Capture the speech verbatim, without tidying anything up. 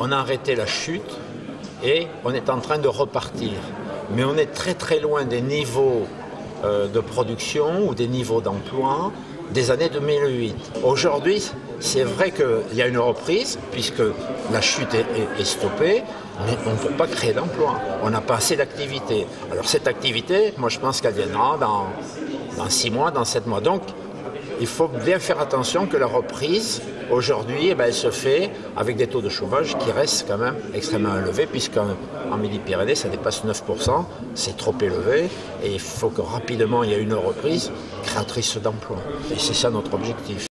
On a arrêté la chute et on est en train de repartir. Mais on est très très loin des niveaux euh, de production ou des niveaux d'emploi des années deux mille huit. Aujourd'hui, c'est vrai qu'il y a une reprise puisque la chute est, est, est stoppée, mais on ne peut pas créer d'emploi. On n'a pas assez d'activité. Alors cette activité, moi je pense qu'elle viendra dans, dans six mois, dans sept mois. Donc il faut bien faire attention que la reprise, aujourd'hui, eh ben, elle se fait avec des taux de chômage qui restent quand même extrêmement élevés, puisqu'en Midi-Pyrénées, ça dépasse neuf pour cent, c'est trop élevé, et il faut que rapidement il y ait une reprise créatrice d'emplois. Et c'est ça notre objectif.